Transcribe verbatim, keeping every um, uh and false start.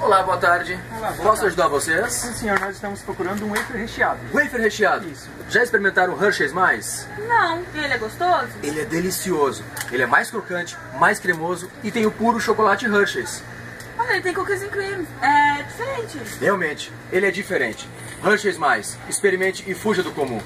Olá, boa tarde. Olá, boa Posso tarde. ajudar vocês? Sim, senhor. Nós estamos procurando um wafer recheado. Wafer recheado? Isso. Já experimentaram Hershey's Mais? Não. E ele é gostoso? Ele é delicioso. Ele é mais crocante, mais cremoso e tem o puro chocolate Hershey's. Olha, ele tem cookies and cream. É diferente. Realmente, ele é diferente. Hershey's Mais. Experimente e fuja do comum.